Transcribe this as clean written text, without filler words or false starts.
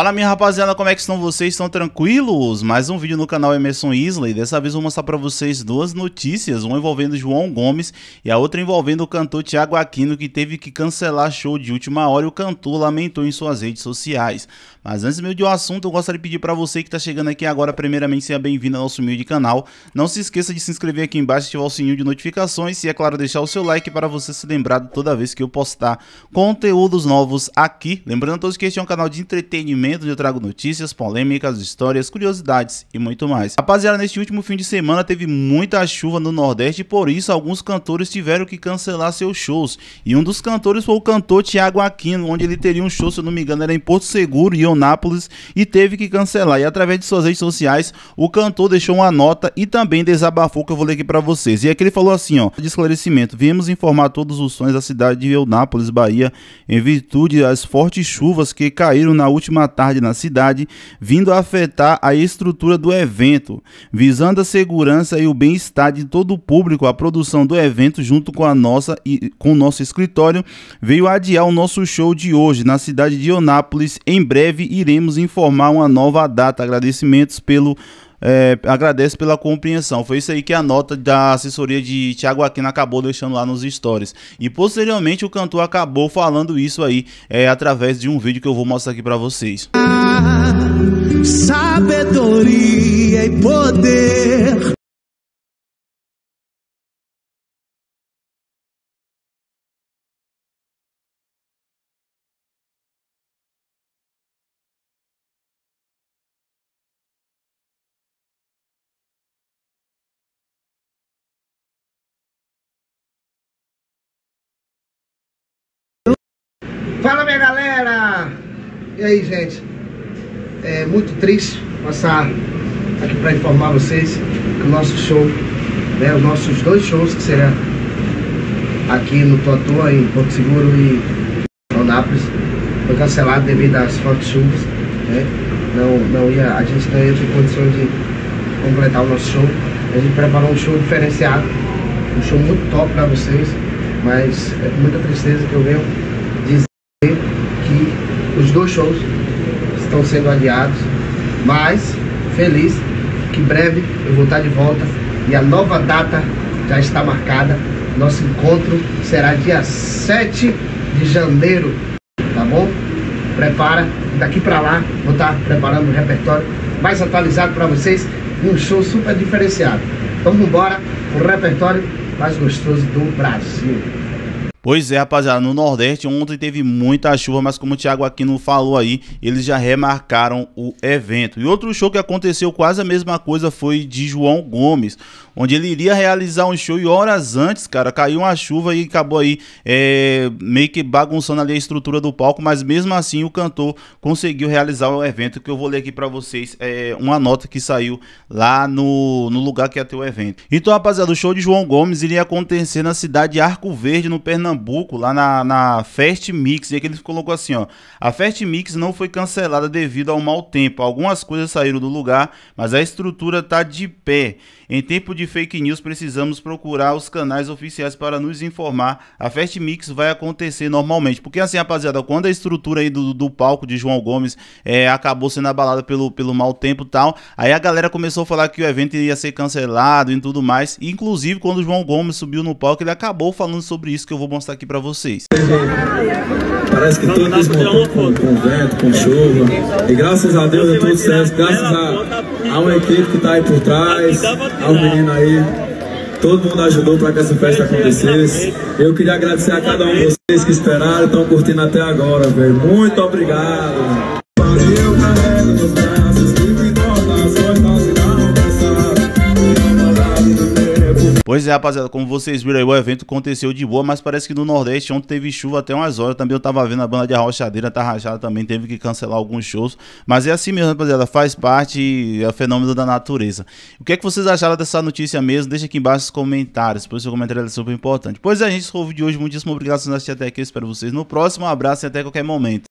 Fala minha rapaziada, como é que estão vocês? Estão tranquilos? Mais um vídeo no canal Emerson Yslley. Dessa vez vou mostrar pra vocês duas notícias, uma envolvendo João Gomes e a outra envolvendo o cantor Thiago Aquino, que teve que cancelar show de última hora e o cantor lamentou em suas redes sociais. Mas antes mesmo de um assunto, eu gostaria de pedir pra você que tá chegando aqui agora, primeiramente, seja bem-vindo ao nosso humilde canal. Não se esqueça de se inscrever aqui embaixo, ativar o sininho de notificações e, é claro, deixar o seu like para você ser lembrado toda vez que eu postar conteúdos novos aqui. Lembrando a todos que este é um canal de entretenimento, onde eu trago notícias, polêmicas, histórias, curiosidades e muito mais. Rapaziada, neste último fim de semana teve muita chuva no Nordeste e por isso alguns cantores tiveram que cancelar seus shows. E um dos cantores foi o cantor Thiago Aquino, onde ele teria um show, se eu não me engano, era em Porto Seguro e Eunápolis, e teve que cancelar. E através de suas redes sociais, o cantor deixou uma nota e também desabafou, que eu vou ler aqui pra vocês. E aqui ele falou assim, ó, de esclarecimento: viemos informar todos os fãs da cidade de Eunápolis, Bahia, em virtude das fortes chuvas que caíram na última tarde na cidade, vindo a afetar a estrutura do evento, visando a segurança e o bem-estar de todo o público. A produção do evento, junto com o nosso escritório, veio adiar o nosso show de hoje na cidade de Eunápolis. Em breve iremos informar uma nova data. Agradecimentos pelo agradece pela compreensão. Foi isso aí que a nota da assessoria de Thiago Aquino acabou deixando lá nos stories. E posteriormente o cantor acabou falando isso aí através de um vídeo que eu vou mostrar aqui pra vocês. Sabedoria e poder. Fala minha galera! E aí gente, é muito triste passar aqui para informar vocês que o nosso show, né, os nossos dois shows, que será aqui no Toa Toa, em Porto Seguro e São Nápoles, foi cancelado devido às fortes chuvas, né? A gente não ia ter condições de completar o nosso show. A gente preparou um show diferenciado, um show muito top para vocês, mas é com muita tristeza que eu venho dizer que os dois shows estão sendo adiados, mas feliz que em breve eu vou estar de volta e a nova data já está marcada. Nosso encontro será dia 7 de janeiro, tá bom? Prepara, daqui para lá vou estar preparando um repertório mais atualizado para vocês e um show super diferenciado. Vamos embora, o repertório mais gostoso do Brasil. Pois é, rapaziada, no Nordeste ontem teve muita chuva, mas como o Thiago Aquino falou aí, eles já remarcaram o evento. E outro show que aconteceu quase a mesma coisa foi de João Gomes, onde ele iria realizar um show e horas antes, cara, caiu uma chuva e acabou aí meio que bagunçando ali a estrutura do palco, mas mesmo assim o cantor conseguiu realizar o evento, que eu vou ler aqui pra vocês uma nota que saiu lá no lugar que ia ter o evento. Então, rapaziada, o show de João Gomes iria acontecer na cidade de Arco Verde, no Pernambuco, lá na Fest Mix. E aqui ele colocou assim, ó: a Fest Mix não foi cancelada devido ao mau tempo, algumas coisas saíram do lugar, mas a estrutura tá de pé. Em tempo de fake news precisamos procurar os canais oficiais para nos informar. A Fest Mix vai acontecer normalmente, porque assim, rapaziada, quando a estrutura aí do palco de João Gomes acabou sendo abalada pelo mau tempo e tal, aí a galera começou a falar que o evento ia ser cancelado e tudo mais. E, inclusive, quando o João Gomes subiu no palco, ele acabou falando sobre isso, que eu vou mostrar aqui pra vocês. Parece que tudo desmontou com vento, com chuva. E graças a Deus é tudo certo. Graças a uma equipe que tá aí por trás, ao menino aí. Todo mundo ajudou pra que essa festa acontecesse. Eu queria agradecer a cada um de vocês que esperaram, estão curtindo até agora, velho. Muito obrigado. Pois é, rapaziada, como vocês viram aí, o evento aconteceu de boa, mas parece que no Nordeste ontem teve chuva até umas horas. Também eu tava vendo a banda de Arrochadeira, tá rachada também, teve que cancelar alguns shows. Mas é assim mesmo, rapaziada, faz parte, é o fenômeno da natureza. O que é que vocês acharam dessa notícia mesmo? Deixa aqui embaixo nos comentários, pois o seu comentário é super importante. Pois é, gente, esse foi o vídeo de hoje. Muitíssimo obrigado por assistir até aqui, eu espero vocês no próximo. Um abraço e até qualquer momento.